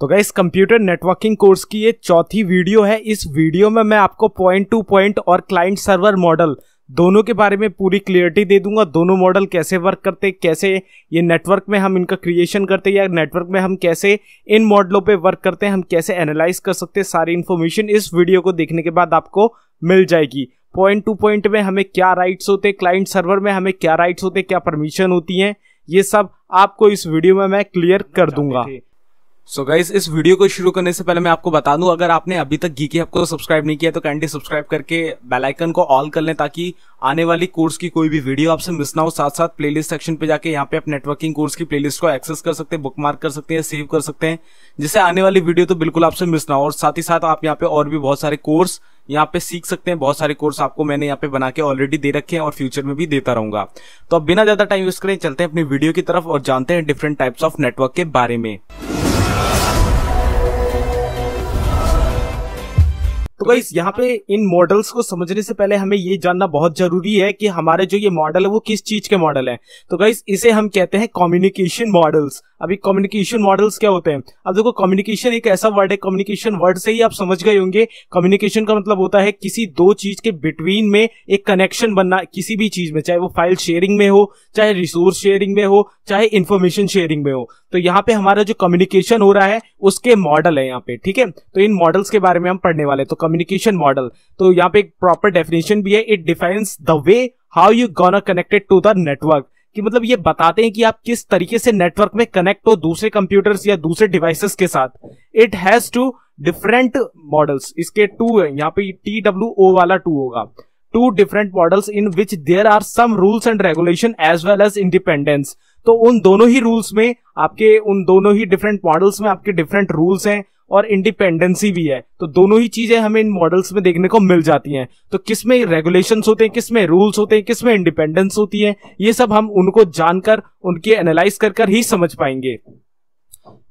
तो guys computer networking course की ये चौथी वीडियो है। इस वीडियो में मैं आपको पॉइंट टू पॉइंट और क्लाइंट सर्वर मॉडल दोनों के बारे में पूरी क्लियरिटी दे दूंगा। दोनों मॉडल कैसे वर्क करते, कैसे ये नेटवर्क में हम इनका क्रिएशन करते या नेटवर्क में हम कैसे इन मॉडलों पे वर्क करते हैं, हम कैसे एनालाइज कर सकते हैं, सारी इन्फॉर्मेशन इस वीडियो को देखने के बाद आपको मिल जाएगी। पॉइंट टू पॉइंट में हमें क्या राइट्स होते, क्लाइंट सर्वर में हमें क्या राइट्स होते, क्या परमिशन होती है, ये सब आपको इस वीडियो में मैं क्लियर कर दूंगा। सो गाइस, इस वीडियो को शुरू करने से पहले मैं आपको बता दूं, अगर आपने अभी तक गीकी ऐप को सब्सक्राइब नहीं किया तो काइंडली सब्सक्राइब करके बेल आइकन को ऑल कर लें ताकि आने वाली कोर्स की कोई भी वीडियो आपसे मिस ना हो। साथ साथ प्लेलिस्ट सेक्शन पे जाके यहाँ पे आप नेटवर्किंग कोर्स की प्लेलिस्ट को एक्सेस कर सकते हैं, बुकमार्क कर सकते हैं, सेव कर सकते हैं, जिससे आने वाली वीडियो तो बिल्कुल आपसे मिस ना हो। और साथ ही साथ आप यहाँ पे और भी बहुत सारे कोर्स यहाँ पे सीख सकते हैं। बहुत सारे कोर्स आपको मैंने यहाँ पे बना के ऑलरेडी दे रखे हैं और फ्यूचर में भी देता रहूंगा। तो अब बिना ज्यादा टाइम वेस्ट करें चलते हैं अपनी वीडियो की तरफ और जानते हैं डिफरेंट टाइप्स ऑफ नेटवर्क के बारे में। तो गाइस, यहाँ पे इन मॉडल्स को समझने से पहले हमें ये जानना बहुत जरूरी है कि हमारे जो ये मॉडल है वो किस चीज के मॉडल हैं। तो गाइस, इसे हम कहते हैं कम्युनिकेशन मॉडल्स। अभी कम्युनिकेशन मॉडल्स क्या होते हैं? अब देखो, कम्युनिकेशन एक ऐसा वर्ड है, कम्युनिकेशन वर्ड से ही आप समझ गए होंगे कम्युनिकेशन का मतलब होता है किसी दो चीज के बिटवीन में एक कनेक्शन बनना, किसी भी चीज में, चाहे वो फाइल शेयरिंग में हो, चाहे रिसोर्स शेयरिंग में हो, चाहे इन्फॉर्मेशन शेयरिंग में हो। तो यहाँ पे हमारा जो कम्युनिकेशन हो रहा है उसके मॉडल है यहाँ पे, ठीक है। तो इन मॉडल्स के बारे में हम पढ़ने वाले। तो कम्युनिकेशन मॉडल, तो यहाँ पे एक प्रॉपर डेफिनेशन भी है, it defines the way how you gonna connected to the network, कि मतलब ये बताते हैं कि आप किस तरीके से नेटवर्क में कनेक्ट हो दूसरे कंप्यूटर्स या दूसरे डिवाइसेस के साथ। It has two different models, इसके टू है, यहाँ पे TWO वाला टू होगा। Two different models in which there are some rules and regulation as well as independence. तो उन दोनों ही रूल्स में आपके, उन दोनों ही डिफरेंट मॉडल्स में आपके डिफरेंट रूल्स हैं और इंडिपेंडेंसी भी है। तो दोनों ही चीजें हमें इन मॉडल्स में देखने को मिल जाती हैं। तो किसमें रेगुलेशंस होते हैं, किसमें रूल्स होते हैं, किसमें इंडिपेंडेंस होती है, ये सब हम उनको जानकर, उनके एनालाइज कर ही समझ पाएंगे।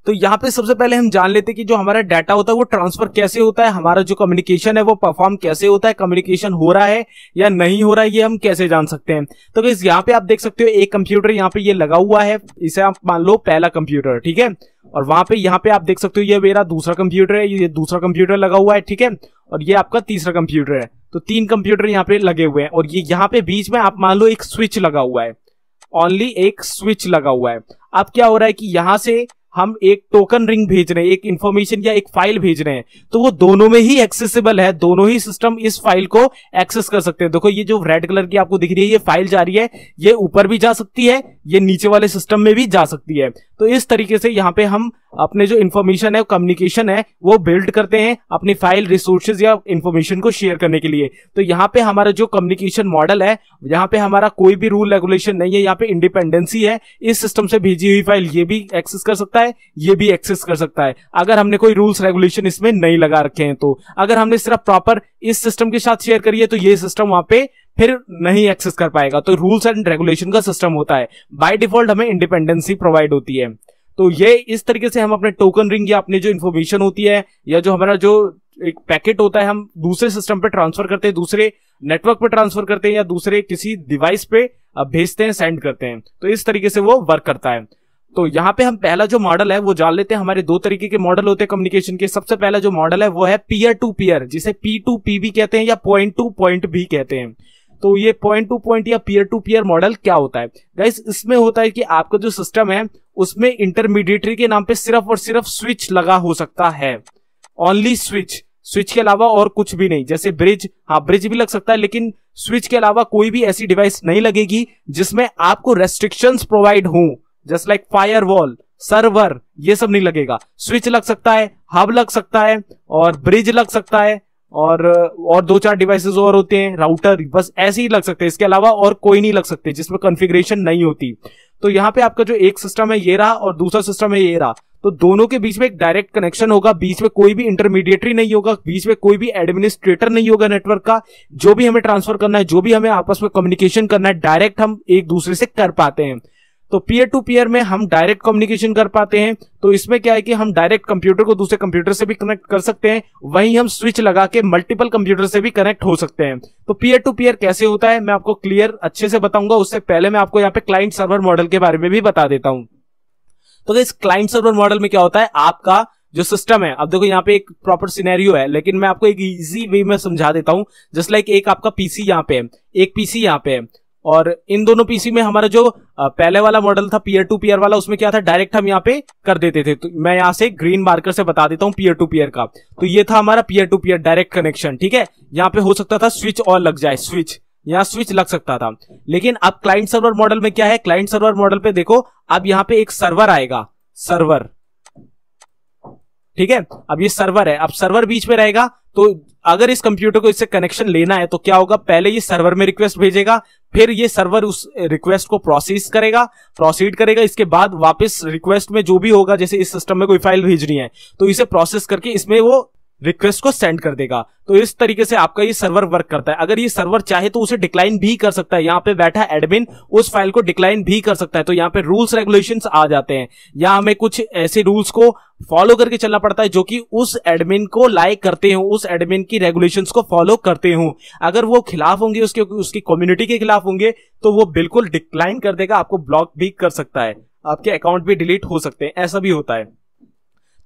तो यहाँ पे सबसे पहले हम जान लेते हैं कि जो हमारा डाटा होता है वो ट्रांसफर कैसे होता है, हमारा जो कम्युनिकेशन है वो परफॉर्म कैसे होता है, कम्युनिकेशन हो रहा है या नहीं हो रहा है ये हम कैसे जान सकते हैं। तो गाइस, यहाँ पे आप देख सकते हो एक कंप्यूटर यहाँ पे ये लगा हुआ है, इसे आप मान लो पहला कंप्यूटर, ठीक है। और वहां पे यहाँ पे आप देख सकते हो ये मेरा दूसरा कंप्यूटर है, ये दूसरा कंप्यूटर लगा हुआ है, ठीक है। और ये आपका तीसरा कंप्यूटर है। तो तीन कंप्यूटर यहाँ पे लगे हुए हैं और ये यहाँ पे बीच में आप मान लो एक स्विच लगा हुआ है, ओनली एक स्विच लगा हुआ है। अब क्या हो रहा है कि यहाँ से हम एक टोकन रिंग भेज रहे हैं, एक इन्फॉर्मेशन या एक फाइल भेज रहे हैं। तो वो दोनों में ही एक्सेसिबल है, दोनों ही सिस्टम इस फाइल को एक्सेस कर सकते हैं। देखो, ये जो रेड कलर की आपको दिख रही है ये फाइल जा रही है, ये ऊपर भी जा सकती है, ये नीचे वाले सिस्टम में भी जा सकती है। तो इस तरीके से यहाँ पे हम अपने जो इन्फॉर्मेशन है, कम्युनिकेशन है, वो बिल्ड करते हैं अपनी फाइल, रिसोर्सेज या इन्फॉर्मेशन को शेयर करने के लिए। तो यहाँ पे हमारा जो कम्युनिकेशन मॉडल है, यहाँ पे हमारा कोई भी रूल रेगुलेशन नहीं है, यहाँ पे इंडिपेंडेंसी है। इस सिस्टम से भेजी हुई फाइल ये भी एक्सेस कर सकता है, ये भी एक्सेस कर सकता है, अगर हमने कोई रूल्स रेगुलेशन इसमें नहीं लगा रखे हैं। तो अगर हमने सिर्फ प्रॉपर इस सिस्टम के साथ शेयर करिए तो ये सिस्टम वहां पे फिर नहीं एक्सेस कर पाएगा। तो रूल्स एंड रेगुलेशन का सिस्टम होता है, बाय डिफॉल्ट हमें इंडिपेंडेंसी प्रोवाइड होती है। तो ये इस तरीके से हम अपने टोकन रिंग या अपने जो इन्फॉर्मेशन होती है या जो हमारा जो एक पैकेट होता है हम दूसरे सिस्टम पे ट्रांसफर करते हैं, दूसरे नेटवर्क पे ट्रांसफर करते हैं या दूसरे किसी डिवाइस पे भेजते हैं, सेंड करते हैं। तो इस तरीके से वो वर्क करता है। तो यहाँ पे हम पहला जो मॉडल है वो जान लेते हैं। हमारे दो तरीके के मॉडल होते हैं कम्युनिकेशन के। सबसे पहला जो मॉडल है वो है पीयर टू पीयर, जिसे P2P भी कहते हैं या पॉइंट टू पॉइंट भी कहते हैं। तो ये पॉइंट टू पॉइंट या पीयर टू पीयर मॉडल क्या होता है? गाइस, इसमें होता है कि आपका जो सिस्टम है उसमें इंटरमीडिएटरी के नाम पे सिर्फ और सिर्फ स्विच लगा हो सकता है, ओनली स्विच, स्विच के अलावा और कुछ भी नहीं। जैसे ब्रिज, हाँ ब्रिज भी लग सकता है, लेकिन स्विच के अलावा कोई भी ऐसी डिवाइस नहीं लगेगी जिसमें आपको रेस्ट्रिक्शंस प्रोवाइड हों, जस्ट लाइक फायरवॉल, सर्वर, ये सब नहीं लगेगा। स्विच लग सकता है, हब लग सकता है और ब्रिज लग सकता है और दो चार डिवाइसेस और होते हैं, राउटर, बस ऐसे ही लग सकते हैं, इसके अलावा और कोई नहीं लग सकते जिसमें कॉन्फ़िगरेशन नहीं होती। तो यहाँ पे आपका जो एक सिस्टम है ये रहा और दूसरा सिस्टम है ये रहा, तो दोनों के बीच में एक डायरेक्ट कनेक्शन होगा, बीच में कोई भी इंटरमीडिएटरी नहीं होगा, बीच में कोई भी एडमिनिस्ट्रेटर नहीं होगा नेटवर्क का। जो भी हमें ट्रांसफर करना है, जो भी हमें आपस में कम्युनिकेशन करना है, डायरेक्ट हम एक दूसरे से कर पाते हैं। तो पीयर टू पीयर में हम डायरेक्ट कम्युनिकेशन कर पाते हैं। तो इसमें क्या है कि हम डायरेक्ट कंप्यूटर को दूसरे कंप्यूटर से भी कनेक्ट कर सकते हैं, वहीं हम स्विच लगा के मल्टीपल कंप्यूटर से भी कनेक्ट हो सकते हैं। तो पीयर टू पीयर कैसे होता है मैं आपको क्लियर अच्छे से बताऊंगा, उससे पहले मैं आपको यहाँ पे क्लाइंट सर्वर मॉडल के बारे में भी बता देता हूँ। तो इस क्लाइंट सर्वर मॉडल में क्या होता है, आपका जो सिस्टम है। अब देखो यहाँ पे एक प्रॉपर सिनेरियो है, लेकिन मैं आपको एक इजी वे में समझा देता हूँ। जस्ट लाइक एक आपका पीसी यहाँ पे है, एक पीसी यहाँ पे है, और इन दोनों पीसी में हमारा जो पहले वाला मॉडल था पीयर टू पीयर वाला, उसमें क्या था, डायरेक्ट हम यहाँ पे कर देते थे। तो मैं यहाँ से ग्रीन मार्कर से बता देता हूँ पीयर टू पीयर का। तो ये था हमारा peer to peer direct connection, ठीक है। यहाँ पे हो सकता था स्विच और लग जाए, स्विच, यहाँ स्विच लग सकता था। लेकिन अब क्लाइंट सर्वर मॉडल में क्या है, क्लाइंट सर्वर मॉडल पे देखो अब यहाँ पे एक सर्वर आएगा, सर्वर, ठीक है। अब ये सर्वर है, अब सर्वर बीच में रहेगा, तो अगर इस कंप्यूटर को इससे कनेक्शन लेना है तो क्या होगा, पहले ये सर्वर में रिक्वेस्ट भेजेगा, फिर ये सर्वर उस रिक्वेस्ट को प्रोसीड करेगा। इसके बाद वापस रिक्वेस्ट में जो भी होगा, जैसे इस सिस्टम में कोई फाइल भेजनी है तो इसे प्रोसेस करके इसमें वो रिक्वेस्ट को सेंड कर देगा। तो इस तरीके से आपका ये सर्वर वर्क करता है। अगर ये सर्वर चाहे तो उसे डिक्लाइन भी कर सकता है, यहाँ पे बैठा एडमिन उस फाइल को डिक्लाइन भी कर सकता है। तो यहाँ पे रूल्स रेगुलेशंस आ जाते हैं, या हमें कुछ ऐसे रूल्स को फॉलो करके चलना पड़ता है जो कि उस एडमिन को लाइक करते हो, उस एडमिन की रेगुलेशंस को फॉलो करते हो। अगर वो खिलाफ होंगे, उसकी कम्युनिटी के खिलाफ होंगे, तो वो बिल्कुल डिक्लाइन कर देगा, आपको ब्लॉक भी कर सकता है, आपके अकाउंट भी डिलीट हो सकते हैं, ऐसा भी होता है।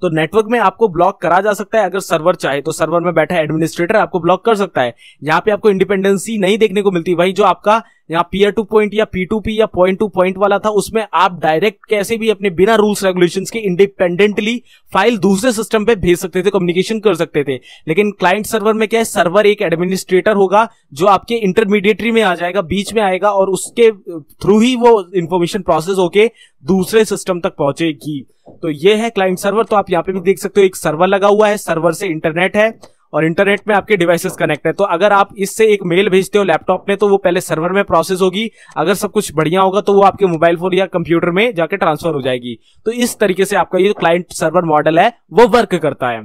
तो नेटवर्क में आपको ब्लॉक करा जा सकता है अगर सर्वर चाहे तो। सर्वर में बैठा एडमिनिस्ट्रेटर आपको ब्लॉक कर सकता है। यहाँ पे आपको इंडिपेंडेंसी नहीं देखने को मिलती। वही जो आपका यहाँ पीयर टू पॉइंट या पी टू पी या पॉइंट टू पॉइंट वाला था, उसमें आप डायरेक्ट कैसे भी अपने बिना रूल्स रेगुलेशंस के इंडिपेंडेंटली फाइल दूसरे सिस्टम पे भेज सकते थे, कम्युनिकेशन कर सकते थे। लेकिन क्लाइंट सर्वर में क्या है, सर्वर एक एडमिनिस्ट्रेटर होगा जो आपके इंटरमीडिएटरी में आ जाएगा, बीच में आएगा, और उसके थ्रू ही वो इन्फॉर्मेशन प्रोसेस होके दूसरे सिस्टम तक पहुंचेगी। तो ये है क्लाइंट सर्वर। तो आप यहाँ पे भी देख सकते हो एक सर्वर लगा हुआ है, सर्वर से इंटरनेट है और इंटरनेट में आपके डिवाइसेस कनेक्ट है। तो अगर आप इससे एक मेल भेजते हो लैपटॉप में तो वो पहले सर्वर में प्रोसेस होगी, अगर सब कुछ बढ़िया होगा तो वो आपके मोबाइल फोन या कंप्यूटर में जाके ट्रांसफर हो जाएगी। तो इस तरीके से आपका ये क्लाइंट सर्वर मॉडल है वो वर्क करता है।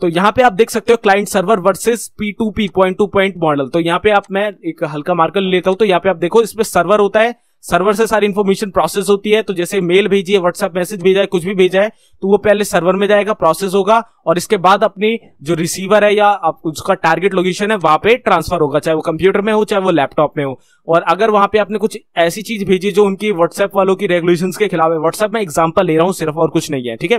तो यहाँ पे आप देख सकते हो client server versus P2P point to point model. तो यहाँ पे मैं एक हल्का मार्कर लेता हूँ। तो यहाँ पे आप देखो इसमें सर्वर होता है, सर्वर से सारी इन्फॉर्मेशन प्रोसेस होती है। तो जैसे मेल भेजी है, व्हाट्सएप मैसेज भेजा है, कुछ भी भेजा है तो वो पहले सर्वर में जाएगा, प्रोसेस होगा, और इसके बाद अपनी जो रिसीवर है या उसका टारगेट लोकेशन है वहां पे ट्रांसफर होगा, चाहे वो कंप्यूटर में हो चाहे वो लैपटॉप में हो। और अगर वहां पे आपने कुछ ऐसी चीज भेजी जो उनकी व्हाट्सएप वालों की रेगुलेशन के खिलाफ है, व्हाट्सएप में एग्जाम्पल ले रहा हूँ सिर्फ और कुछ नहीं है, ठीक है,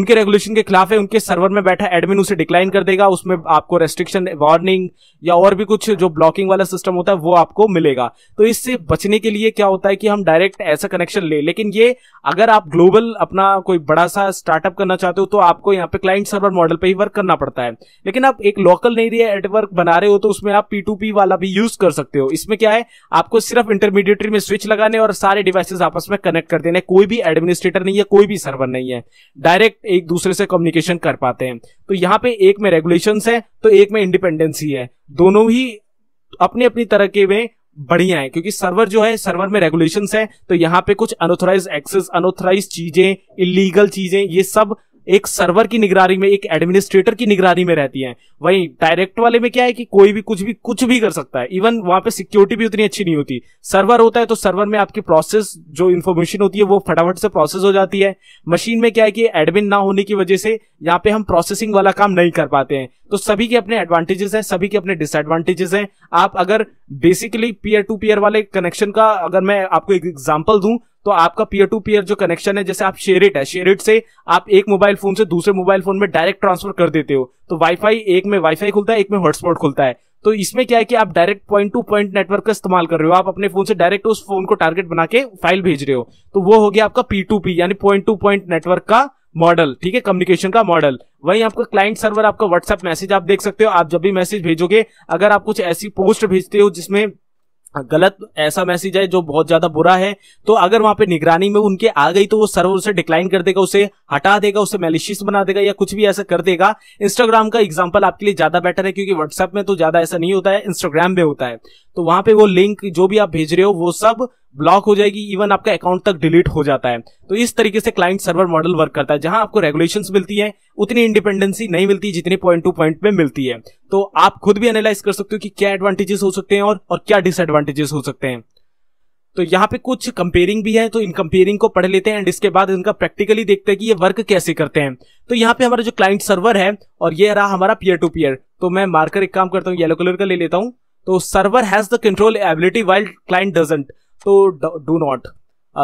उनके रेगुलेशन के खिलाफ है, उनके सर्वर में बैठा एडमिन उसे डिक्लाइन कर देगा, उसमें आपको रेस्ट्रिक्शन वार्निंग या और भी कुछ जो ब्लॉकिंग वाला सिस्टम होता है वो आपको मिलेगा। तो इससे बचने के लिए क्या होता है कि हम डायरेक्ट ऐसा कनेक्शन ले। लेकिन ये अगर आप ग्लोबल अपना कोई बड़ा सा स्टार्टअप करना चाहते हो तो आपको यहाँ पे क्लाइंट सर्वर मॉडल पे ही वर्क करना पड़ता है। लेकिन आप एक लोकल नेटवर्क बना रहे हो तो उसमें आप P2P वाला भी यूज कर सकते हो। इसमें क्या है, आपको सिर्फ इंटरमीडिएटरी में स्विच लगाने और सारे डिवाइसेस आपस में कनेक्ट कर देने, कोई भी एडमिनिस्ट्रेटर नहीं है, कोई भी सर्वर नहीं है, डायरेक्ट एक दूसरे से कम्युनिकेशन कर पाते हैं। तो यहाँ पे एक में रेगुलेशंस है तो एक में इंडिपेंडेंसी है, दोनों ही अपनी अपनी तरह के में बढ़िया है, क्योंकि सर्वर जो है सर्वर में रेगुलेशंस है तो यहाँ पे कुछ अनऑथराइज्ड एक्सेस, अनऑथराइज्ड चीजें, इलीगल चीजें, ये सब एक सर्वर की निगरानी में, एक एडमिनिस्ट्रेटर की निगरानी में रहती हैं। वहीं डायरेक्ट वाले में क्या है कि कोई भी कुछ भी कर सकता है, इवन वहां पे सिक्योरिटी भी उतनी अच्छी नहीं होती। सर्वर होता है तो सर्वर में आपकी प्रोसेस जो इन्फॉर्मेशन होती है वो फटाफट से प्रोसेस हो जाती है। मशीन में क्या है कि एडमिन ना होने की वजह से यहाँ पे हम प्रोसेसिंग वाला काम नहीं कर पाते हैं। तो सभी के अपने एडवांटेजेस हैं, सभी के अपने डिसएडवांटेजेस हैं। आप अगर बेसिकली पीयर टू पीयर वाले कनेक्शन का अगर मैं आपको एक एग्जाम्पल दूं तो आपका पीयर टू पीयर जो कनेक्शन है, जैसे आप शेयरिट है, शेयरिट से आप एक मोबाइल फोन से दूसरे मोबाइल फोन में डायरेक्ट ट्रांसफर कर देते हो। तो वाईफाई, एक में वाईफाई खुलता है, एक में हॉटस्पॉट खुलता है। तो इसमें क्या है कि आप direct point to point network का इस्तेमाल कर रहे हो, आप अपने फोन से डायरेक्ट उस फोन को टारगेट बना के फाइल भेज रहे हो। तो वो हो गया आपका P2P यानी पॉइंट टू पॉइंट नेटवर्क का मॉडल, ठीक है, कम्युनिकेशन का मॉडल। वहीं आपका क्लाइंट सर्वर, आपका व्हाट्सएप मैसेज आप देख सकते हो, आप जब भी मैसेज भेजोगे, अगर आप कुछ ऐसी पोस्ट भेजते हो जिसमें गलत ऐसा मैसेज है जो बहुत ज्यादा बुरा है, तो अगर वहां पे निगरानी में उनके आ गई तो वो सर्वर उसे डिक्लाइन कर देगा, उसे हटा देगा, उसे मैलिशियस बना देगा या कुछ भी ऐसा कर देगा। इंस्टाग्राम का एग्जांपल आपके लिए ज्यादा बेटर है क्योंकि व्हाट्सएप में तो ज्यादा ऐसा नहीं होता है, इंस्टाग्राम में होता है। तो वहां पे वो लिंक जो भी आप भेज रहे हो वो सब ब्लॉक हो जाएगी, इवन आपका अकाउंट तक डिलीट हो जाता है। तो इस तरीके से क्लाइंट सर्वर मॉडल वर्क करता है, जहां आपको रेगुलेशंस मिलती है, उतनी इंडिपेंडेंसी नहीं मिलती जितनी पॉइंट टू पॉइंट में मिलती है। तो आप खुद भी एनालाइज कर सकते हो कि क्या एडवांटेजेस हो सकते हैं और क्या डिसएडवांटेजेस हो सकते हैं। तो यहाँ पे कुछ कंपेयरिंग भी है, तो इन कंपेयरिंग को पढ़ लेते हैं एंड इसके बाद इनका प्रैक्टिकली देखते हैं कि ये वर्क कैसे करते हैं। तो यहाँ पे हमारा जो क्लाइंट सर्वर है और ये रहा हमारा पीयर टू पीयर। तो मैं मार्कर एक काम करता हूँ, येलो कलर का ले लेता हूँ। तो server has the control ability while client doesn't, तो do not.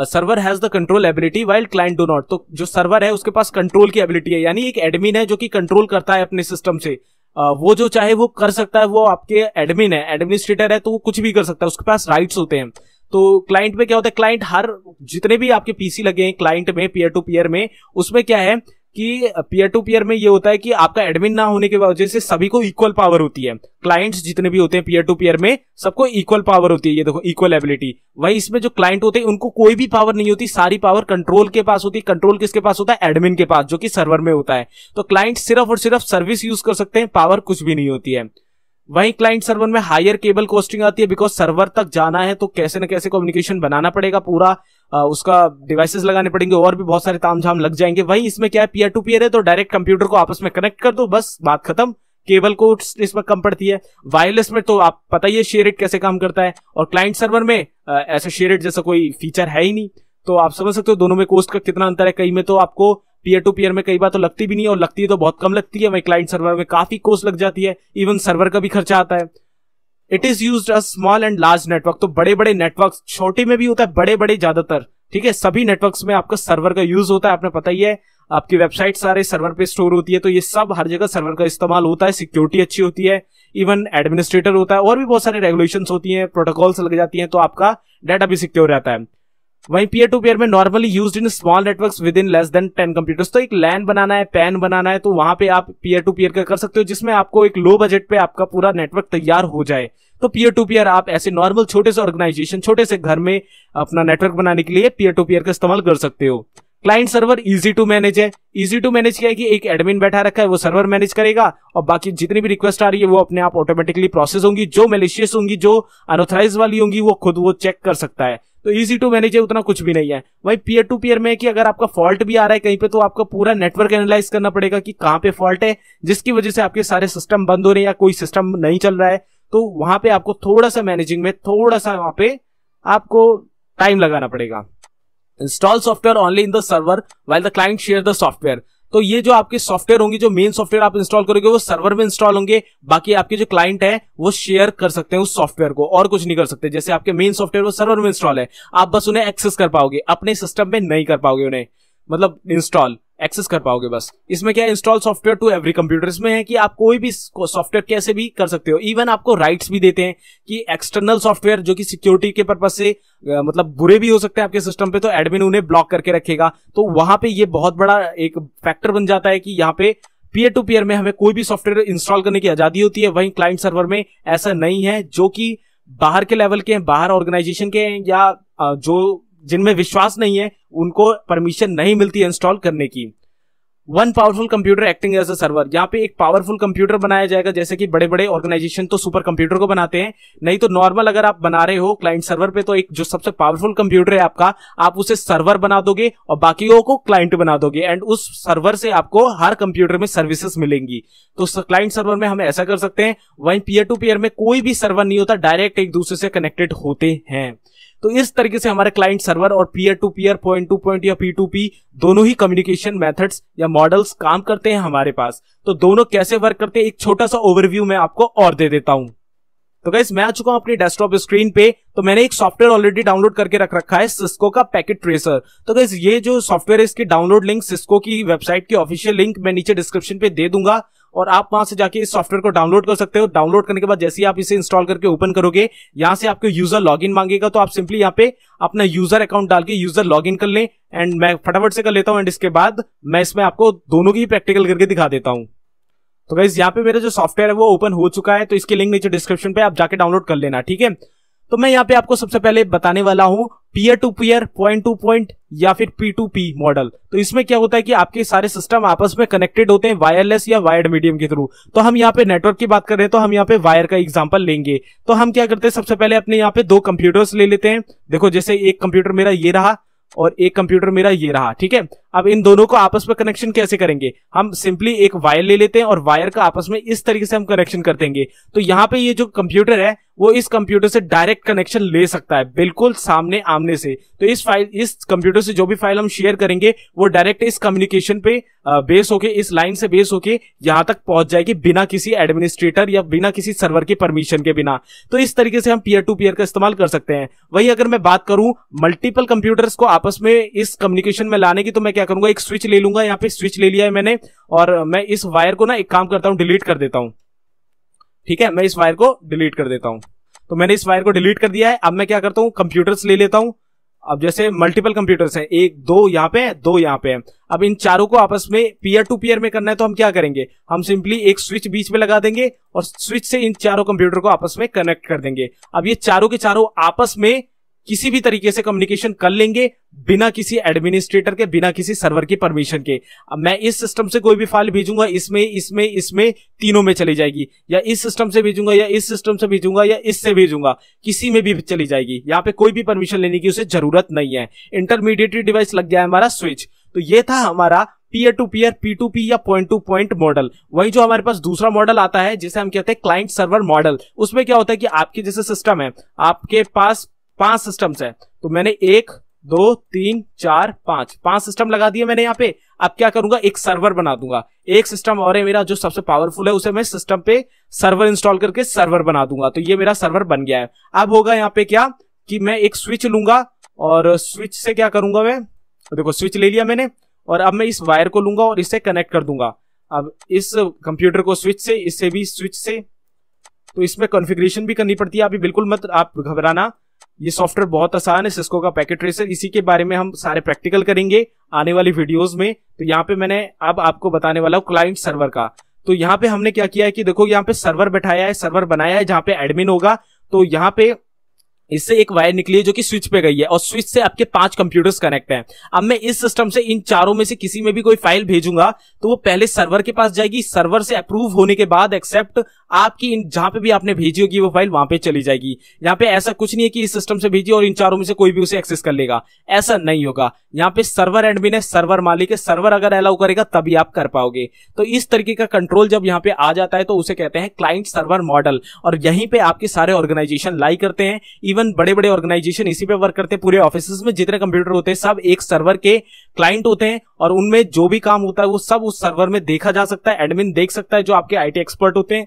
Server has the control ability while client do not. तो जो सर्वर है उसके पास कंट्रोल की एबिलिटी है, यानी एक एडमिन है जो कि कंट्रोल करता है अपने सिस्टम से, वो जो चाहे वो कर सकता है, वो आपके एडमिन है, एडमिनिस्ट्रेटर है, तो वो कुछ भी कर सकता है, उसके पास राइट्स होते हैं। तो क्लाइंट में क्या होता है, क्लाइंट हर जितने भी आपके पीसी लगे हैं क्लाइंट में पीयर टू पीयर में, उसमें क्या है कि पीयर टू पीयर में ये होता है कि आपका एडमिन ना होने की वजह से सभी को इक्वल पावर होती है, क्लाइंट्स जितने भी होते हैं पीयर टू पीयर में सबको इक्वल पावर होती है, ये देखो इक्वल एबिलिटी। वही इसमें जो क्लाइंट होते हैं उनको कोई भी पावर नहीं होती, सारी पावर कंट्रोल के पास होती है। कंट्रोल किसके पास होता है, एडमिन के पास, जो कि सर्वर में होता है। तो क्लाइंट सिर्फ और सिर्फ सर्विस यूज कर सकते हैं, पावर कुछ भी नहीं होती है। वहीं क्लाइंट सर्वर में हायर केबल कॉस्टिंग आती है, बिकॉज सर्वर तक जाना है तो कैसे न कैसे कम्युनिकेशन बनाना पड़ेगा पूरा, उसका डिवाइसेस लगाने पड़ेंगे और भी बहुत सारे तामझाम लग जाएंगे। वहीं इसमें क्या है, पीयर टू पीयर है तो डायरेक्ट कंप्यूटर को आपस में कनेक्ट कर दो, बस बात खत्म, केबल को इसमें कम पड़ती है। वायरलेस में तो आप पता ही है शेयर इट कैसे काम करता है, और क्लाइंट सर्वर में ऐसा शेयर इट जैसा कोई फीचर है ही नहीं, तो आप समझ सकते हो दोनों में कोस्ट का कितना अंतर है। कई में तो आपको पीयर टू पीयर में कई बार तो लगती भी नहीं है, और लगती है तो बहुत कम लगती है, वहीं क्लाइंट सर्वर में काफी कोस्ट लग जाती है, इवन सर्वर का भी खर्चा आता है। It is used a small and large network, तो बड़े बड़े नेटवर्क, छोटे में भी होता है, बड़े बड़े ज्यादातर, ठीक है, सभी नेटवर्क्स में आपका सर्वर का यूज होता है। आपने पता ही है आपकी वेबसाइट सारे सर्वर पे स्टोर होती है, तो ये सब हर जगह सर्वर का इस्तेमाल होता है, सिक्योरिटी अच्छी होती है, इवन एडमिनिस्ट्रेटर होता है, और भी बहुत सारे रेगुलेशंस होती हैं, प्रोटोकॉल्स लग जाती हैं, तो आपका डाटा भी सिक्योर रहता है। वहीं पीयर टू पीयर में normally used in small networks with in less than 10 computers, तो एक लैन बनाना है, पैन बनाना है, तो वहां पे आप पीयर टू पीयर कर सकते हो, जिसमें आपको एक लो बजट पे आपका पूरा नेटवर्क तैयार हो जाए। तो पीयर टू पीयर आप ऐसे नॉर्मल छोटे से ऑर्गेनाइजेशन, छोटे से घर में अपना नेटवर्क बनाने के लिए पीयर टू पीयर का इस्तेमाल कर सकते हो। Client server easy to manage है, इजी टू मैनेज क्या है कि एक एडमिन बैठा रखा है, वो सर्वर मैनेज करेगा, और बाकी जितनी भी रिक्वेस्ट आ रही है वो अपने आप ऑटोमेटिकली प्रोसेस होंगी, जो मैलिशियस होंगी, जो अनऑथराइज वाली होंगी, वो खुद वो चेक कर सकता है। तो इजी टू मैनेज है, उतना कुछ भी नहीं है। वही पीयर टू पीयर में है कि अगर आपका फॉल्ट भी आ रहा है कहीं पे, तो आपका पूरा नेटवर्क एनालाइज करना पड़ेगा कि कहाँ पे फॉल्ट है, जिसकी वजह से आपके सारे सिस्टम बंद हो रहे हैं या कोई सिस्टम नहीं चल रहा है, तो वहां पे आपको थोड़ा सा मैनेजिंग में, थोड़ा सा वहां पे आपको टाइम लगाना पड़ेगा। Install software only in the server while the client share the software, तो ये जो आपके सॉफ्टवेयर होंगी, जो मेन सॉफ्टवेयर आप इंस्टॉल करोगे वो सर्वर में इंस्टॉल होंगे, बाकी आपके जो क्लाइंट है वो शेयर कर सकते हैं उस सॉफ्टवेयर को, और कुछ नहीं कर सकते। जैसे आपके मेन सॉफ्टवेयर वो सर्वर में इंस्टॉल है, आप बस उन्हें एक्सेस कर पाओगे, अपने सिस्टम में नहीं कर पाओगे उन्हें, मतलब इंस्टॉल एक्सेस कर पाओगे बस। इसमें क्या है, install software to every computer, इसमें है कि आप कोई भी सॉफ्टवेयर कैसे भी कर सकते हो। इवन आपको राइट्स भी देते हैं कि एक्सटर्नल सॉफ्टवेयर जो कि सिक्योरिटी के पर्पज से मतलब बुरे भी हो सकते हैं आपके सिस्टम पे, तो एडमिन उन्हें ब्लॉक करके रखेगा, तो वहां पे ये बहुत बड़ा एक फैक्टर बन जाता है कि यहाँ पे पीयर टू पीयर में हमें कोई भी सॉफ्टवेयर इंस्टॉल करने की आजादी होती है। वहीं क्लाइंट सर्वर में ऐसा नहीं है, जो कि बाहर के लेवल के हैं, बाहर ऑर्गेनाइजेशन के हैं, या जो जिनमें विश्वास नहीं है, उनको परमिशन नहीं मिलती इंस्टॉल करने की। One powerful computer acting as a server, यहाँ पे एक पावरफुल कंप्यूटर बनाया जाएगा, जैसे कि बड़े बड़े ऑर्गेनाइजेशन तो सुपर कंप्यूटर को बनाते हैं, नहीं तो नॉर्मल अगर आप बना रहे हो क्लाइंट सर्वर पे, तो एक जो सबसे पावरफुल कंप्यूटर है आपका, आप उसे सर्वर बना दोगे और बाकियों को क्लाइंट बना दोगे, एंड उस सर्वर से आपको हर कंप्यूटर में सर्विसेस मिलेंगी। तो क्लाइंट सर्वर में हम ऐसा कर सकते हैं। वहीं पीयर टू पीयर में कोई भी सर्वर नहीं होता, डायरेक्ट एक दूसरे से कनेक्टेड होते हैं। तो इस तरीके से हमारे क्लाइंट सर्वर और peer to peer, point to point या P2P, दोनों ही कम्युनिकेशन मेथड्स या मॉडल्स काम करते हैं हमारे पास। तो दोनों कैसे वर्क करते हैं, एक छोटा सा ओवरव्यू मैं आपको और दे देता हूं। तो गाइस, मैं आ चुका हूं अपनी डेस्कटॉप स्क्रीन पे, तो मैंने एक सॉफ्टवेयर ऑलरेडी डाउनलोड करके रख रखा है, सिस्को का पैकेट ट्रेसर। तो गाइस, ये जो सॉफ्टवेयर है इसकी डाउनलोड लिंक, सिस्को की वेबसाइट की ऑफिशियल लिंक मैं नीचे डिस्क्रिप्शन पे दे दूंगा, और आप वहां से जाके इस सॉफ्टवेयर को डाउनलोड कर सकते हो। डाउनलोड करने के बाद जैसे ही आप इसे इंस्टॉल करके ओपन करोगे, यहाँ से आपको यूजर लॉगिन मांगेगा, तो आप सिंपली यहाँ पे अपना यूजर अकाउंट डाल के यूजर लॉगिन कर लें, एंड मैं फटाफट से कर लेता हूँ, एंड इसके बाद मैं इसमें आपको दोनों की प्रैक्टिकल करके दिखा देता हूँ। तो गाइस, यहाँ पे मेरा जो सॉफ्टवेयर है वो ओपन हो चुका है, तो इसकी लिंक नीचे डिस्क्रिप्शन पे आप जाके डाउनलोड कर लेना, ठीक है। तो मैं यहाँ पे आपको सबसे पहले बताने वाला हूँ peer to peer, point to point या फिर P2P मॉडल। तो इसमें क्या होता है कि आपके सारे सिस्टम आपस में कनेक्टेड होते हैं वायरलेस या वायर्ड मीडियम के थ्रू। तो हम यहाँ पे नेटवर्क की बात कर रहे हैं, तो हम यहाँ पे वायर का एग्जांपल लेंगे। तो हम क्या करते हैं, सबसे पहले अपने यहाँ पे दो कंप्यूटर्स ले लेते हैं। देखो, जैसे एक कंप्यूटर मेरा ये रहा और एक कंप्यूटर मेरा ये रहा, ठीक है। अब इन दोनों को आपस में कनेक्शन कैसे करेंगे, हम सिंपली एक वायर ले लेते हैं और वायर का आपस में इस तरीके से हम कनेक्शन कर देंगे। तो यहाँ पे ये जो कंप्यूटर है वो इस कंप्यूटर से डायरेक्ट कनेक्शन ले सकता है, बिल्कुल सामने आमने से। तो इस कंप्यूटर से जो भी फाइल हम शेयर करेंगे वो डायरेक्ट इस कम्युनिकेशन पे बेस होके, इस लाइन से बेस होके यहाँ तक पहुंच जाएगी बिना किसी एडमिनिस्ट्रेटर या बिना किसी सर्वर के परमिशन के बिना। तो इस तरीके से हम पीयर टू पीयर का इस्तेमाल कर सकते हैं। वही अगर मैं बात करूं मल्टीपल कंप्यूटर्स को आपस में इस कम्युनिकेशन में लाने की, तो मैं क्या करूंगा, एक स्विच ले लूंगा। यहाँ पे स्विच ले लिया है मैंने और मैं इस वायर को ना एक काम करता हूं, डिलीट कर देता हूं। ठीक है, मैं इस वायर को डिलीट कर देता हूं। तो मैंने इस वायर को डिलीट कर दिया है। अब मैं क्या करता हूं, कंप्यूटर्स ले लेता हूं। अब जैसे मल्टीपल कंप्यूटर्स हैं, एक दो यहाँ पे है, दो यहाँ पे है। अब इन चारों को आपस में पीयर टू पीयर में करना है तो हम क्या करेंगे, हम सिंपली एक स्विच बीच में लगा देंगे और स्विच से इन चारों कंप्यूटर को आपस में कनेक्ट कर देंगे। अब ये चारों के चारों आपस में किसी भी तरीके से कम्युनिकेशन कर लेंगे बिना किसी एडमिनिस्ट्रेटर के, बिना किसी सर्वर की परमिशन के। अब मैं इस सिस्टम से कोई भी फाइल भेजूंगा, इसमें तीनों में चली जाएगी, या इस सिस्टम से भेजूंगा, या इस सिस्टम से भेजूंगा, या इससे भेजूंगा, किसी में भी चली जाएगी। यहाँ पे कोई भी परमिशन लेने की उसे जरूरत नहीं है। इंटरमीडिएटरी डिवाइस लग गया है हमारा स्विच। तो ये था हमारा पीयर टू पीयर P2P या पॉइंट टू पॉइंट मॉडल। वही जो हमारे पास दूसरा मॉडल आता है जिसे हम कहते हैं क्लाइंट सर्वर मॉडल, उसमें क्या होता है कि आपके जैसे सिस्टम है, आपके पास 5 सिस्टम्स है। तो मैंने 1 2 3 4 5 सिस्टम लगा दिए मैंने यहाँ पे। अब क्या करूंगा, एक सर्वर बना दूंगा, एक सिस्टम और है मेरा जो सबसे पावरफुल है, उसे मैं सिस्टम पे सर्वर इंस्टॉल करके सर्वर बना दूंगा। तो ये मेरा सर्वर बन गया है। अब होगा यहाँ पे क्या कि मैं एक स्विच लूंगा और स्विच से क्या करूंगा, मैं देखो स्विच ले लिया मैंने और अब मैं इस वायर को लूंगा और इससे कनेक्ट कर दूंगा। अब इस कंप्यूटर को स्विच से, इससे भी स्विच से। तो इसमें कॉन्फ़िगरेशन भी करनी पड़ती है, अभी बिल्कुल मत आप घबराना, ये सॉफ्टवेयर बहुत आसान है, सिस्को का पैकेट ट्रेसर, इसी के बारे में हम सारे प्रैक्टिकल करेंगे आने वाली वीडियोस में। तो यहाँ पे मैंने अब आपको बताने वाला हूँ क्लाइंट सर्वर का। तो यहाँ पे हमने क्या किया है कि देखो यहाँ पे सर्वर बैठाया है, सर्वर बनाया है जहाँ पे एडमिन होगा। तो यहाँ पे इससे एक वायर निकली है जो कि स्विच पे गई है और स्विच से आपके 5 कंप्यूटर्स कनेक्ट हैं। अब मैं इस सिस्टम से इन चारों में से किसी में भी कोई फाइल भेजूंगा तो वो पहले सर्वर के पास जाएगी, सर्वर से अप्रूव होने के बाद एक्सेप्ट आपकी इन जहां पे भी आपने भेजी होगी वो फाइल वहां पे चली जाएगी। यहाँ पे ऐसा कुछ नहीं है कि इस सिस्टम से भेजी और इन चारों में से कोई भी उसे एक्सेस कर लेगा, ऐसा नहीं होगा। यहाँ पे सर्वर एडमिन है, सर्वर मालिक है, सर्वर अगर अलाउ करेगा तभी आप कर पाओगे। तो इस तरीके का कंट्रोल जब यहाँ पे आ जाता है तो उसे कहते हैं क्लाइंट सर्वर मॉडल। और यहीं पे आपके सारे ऑर्गेनाइजेशन लाई करते हैं, इवन बड़े बड़े ऑर्गेनाइजेशन इसी पे वर्क करते हैं। पूरे ऑफिस में जितने कंप्यूटर होते हैं सब एक सर्वर के क्लाइंट होते हैं और उनमें जो भी काम होता है वो सब उस सर्वर में देखा जा सकता है, एडमिन देख सकता है, जो आपके आईटी एक्सपर्ट होते हैं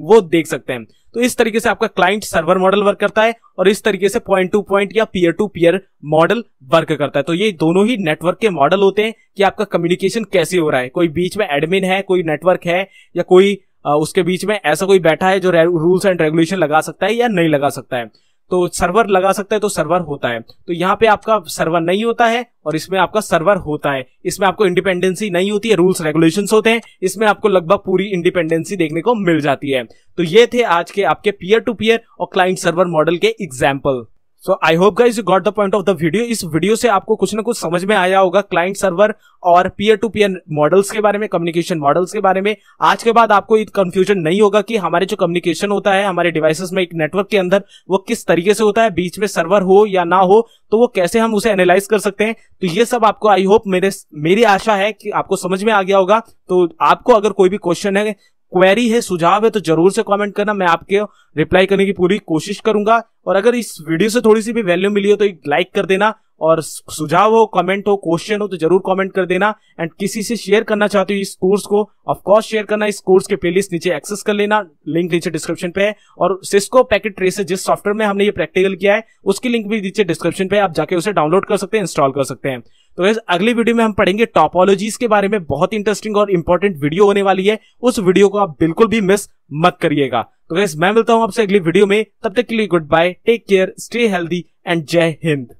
वो देख सकते हैं। तो इस तरीके से आपका क्लाइंट सर्वर मॉडल वर्क करता है और इस तरीके से पॉइंट टू पॉइंट या peer to peer model work करता है। तो ये दोनों ही नेटवर्क के मॉडल होते हैं कि आपका कम्युनिकेशन कैसे हो रहा है। कोई बीच में एडमिन है, कोई नेटवर्क है, या कोई उसके बीच में ऐसा कोई बैठा है जो रूल्स एंड रेगुलेशन लगा सकता है या नहीं लगा सकता है। तो सर्वर लगा सकता है तो सर्वर होता है। तो यहाँ पे आपका सर्वर नहीं होता है और इसमें आपका सर्वर होता है। इसमें आपको इंडिपेंडेंसी नहीं होती है, रूल्स रेगुलेशंस होते हैं, इसमें आपको लगभग पूरी इंडिपेंडेंसी देखने को मिल जाती है। तो ये थे आज के आपके पीयर टू पीयर और क्लाइंट सर्वर मॉडल के example. So I hope guys you got the point of the video. इस वीडियो से आपको कुछ ना कुछ समझ में आया होगा क्लाइंट सर्वर और पीयर टू पीयर मॉडल्स के बारे में, कम्युनिकेशन मॉडल्स के बारे में। आज के बाद आपको कंफ्यूजन नहीं होगा कि हमारे जो कम्युनिकेशन होता है हमारे डिवाइसेस में एक नेटवर्क के अंदर वो किस तरीके से होता है, बीच में सर्वर हो या ना हो तो वो कैसे हम उसे एनालाइज कर सकते हैं। तो ये सब आपको आई होप मेरी आशा है कि आपको समझ में आ गया होगा। तो आपको अगर कोई भी क्वेश्चन है, क्वेरी है, सुझाव है तो जरूर से कमेंट करना, मैं आपके रिप्लाई करने की पूरी कोशिश करूंगा। और अगर इस वीडियो से थोड़ी सी भी वैल्यू मिली हो तो एक लाइक कर देना, और सुझाव हो, कमेंट हो, क्वेश्चन हो तो जरूर कमेंट कर देना। एंड किसी से शेयर करना चाहते हो इस कोर्स को, ऑफ कोर्स शेयर करना। इस कोर्स के प्लेलिस्ट नीचे एक्सेस कर लेना, लिंक नीचे डिस्क्रिप्शन पे है। और सिस्को पैकेट ट्रेसर जिस सॉफ्टवेयर में हमने ये प्रैक्टिकल किया है उसकी लिंक भी नीचे डिस्क्रिप्शन पे, आप जाके उसे डाउनलोड कर सकते हैं, इंस्टॉल कर सकते हैं। तो गाइस अगली वीडियो में हम पढ़ेंगे टॉपोलॉजीज के बारे में, बहुत इंटरेस्टिंग और इंपॉर्टेंट वीडियो होने वाली है, उस वीडियो को आप बिल्कुल भी मिस मत करिएगा। तो गाइस मैं मिलता हूं आपसे अगली वीडियो में, तब तक के लिए good bye, take care, stay healthy and जय हिंद।